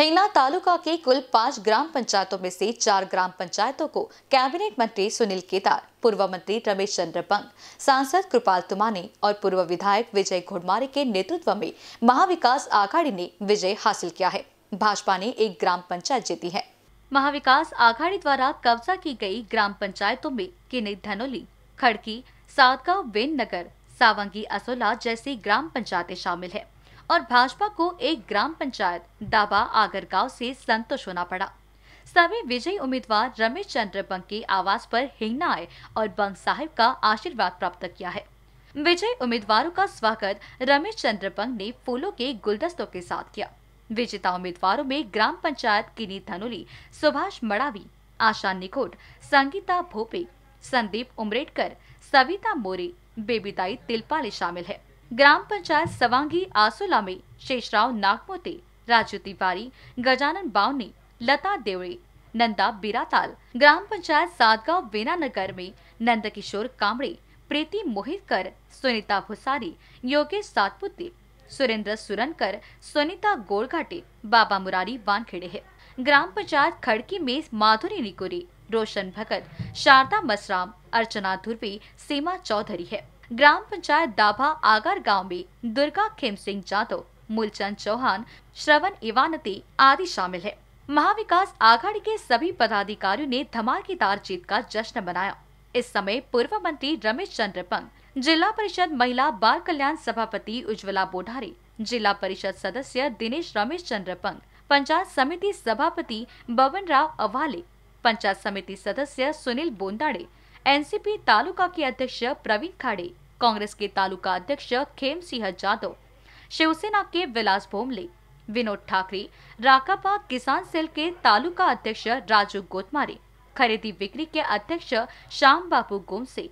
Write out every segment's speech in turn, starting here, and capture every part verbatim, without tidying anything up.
हिंगना तालुका के कुल पांच ग्राम पंचायतों में से चार ग्राम पंचायतों को कैबिनेट मंत्री सुनील केदार, पूर्व मंत्री रमेश चंद्रपंग, सांसद कृपाल तुमानी और पूर्व विधायक विजय घोड़मारी के नेतृत्व में महाविकास आघाड़ी ने विजय हासिल किया है। भाजपा ने एक ग्राम पंचायत जीती है। महाविकास आघाड़ी द्वारा कब्जा की गई ग्राम पंचायतों में किन्नी, धनोली, खड़की, सातगांव, वेन नगर, सावंगी, असोला जैसी ग्राम पंचायतें शामिल है और भाजपा को एक ग्राम पंचायत दाबा आगरगांव से संतोष होना पड़ा। सभी विजयी उम्मीदवार रमेश चंद्रपंग के आवास पर हिंगना आए और बंग साहिब का आशीर्वाद प्राप्त किया है। विजयी उम्मीदवारों का स्वागत रमेश चंद्रपंग ने फूलों के गुलदस्तों के साथ किया। विजेता उम्मीदवारों में ग्राम पंचायत किनी धनोली, सुभाष मड़ावी, आशा निकोट, संगीता भोपे, संदीप उमरेडकर, सविता मोरी, बेबीताई तिलपाले शामिल है। ग्राम पंचायत सवांगी आसोला में शेषराव नागमोते, राजू तिवारी, गजानन बावनी, लता देवड़ी, नंदा बिराताल। ग्राम पंचायत सातगांव बेनानगर में नंदकिशोर कामड़े, प्रीति मोहितकर, सुनीता भुसारी, योगेश सातपुते, सुरेंद्र सुरनकर, सुनीता गोलघाटे, बाबा मुरारी वानखेड़े है। ग्राम पंचायत खड़की में माधुरी निकुरी, रोशन भगत, शारदा मसराम, अर्चना धुर्वी, सीमा चौधरी है। ग्राम पंचायत दाभा आगर गाँव में दुर्गा खेम सिंह जादो, मूलचंद चौहान, श्रवण इवानती आदि शामिल है। महाविकास आघाड़ी के सभी पदाधिकारियों ने धमाकेदार जीत का जश्न मनाया। इस समय पूर्व मंत्री रमेश चंद्रपंग, जिला परिषद महिला बाल कल्याण सभापति उज्ज्वला बोठारे, जिला परिषद सदस्य दिनेश रमेश चंद्रपंग, पंचायत समिति सभापति बबन राव अवाले, पंचायत समिति सदस्य सुनील बोंदाड़े, एनसीपी तालुका के अध्यक्ष प्रवीण खाड़े, कांग्रेस के तालुका अध्यक्ष खेम सिंह जादो, शिवसेना के विलास भोमले, विनोद ठाकरे, राकापा किसान सेल के तालुका अध्यक्ष राजू गोतमारे, खरीदी बिक्री के अध्यक्ष श्याम बापू गोमसे,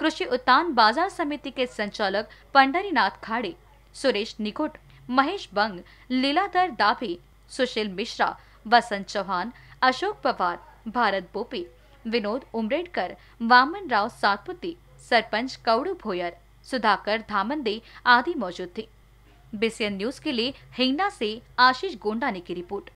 कृषि उत्थान बाजार समिति के संचालक पंडरीनाथ खाड़े, सुरेश निकोट, महेश बंग, लीलाधर दाभे, सुशील मिश्रा, वसंत चौहान, अशोक पवार, भारत बोपे, विनोद उमरेडकर, वामन राव सातपुते, सरपंच कौड़ू भोयर, सुधाकर धामंदे आदि मौजूद थे। बीसीएन न्यूज के लिए हिंगना से आशीष गोंडा ने की रिपोर्ट।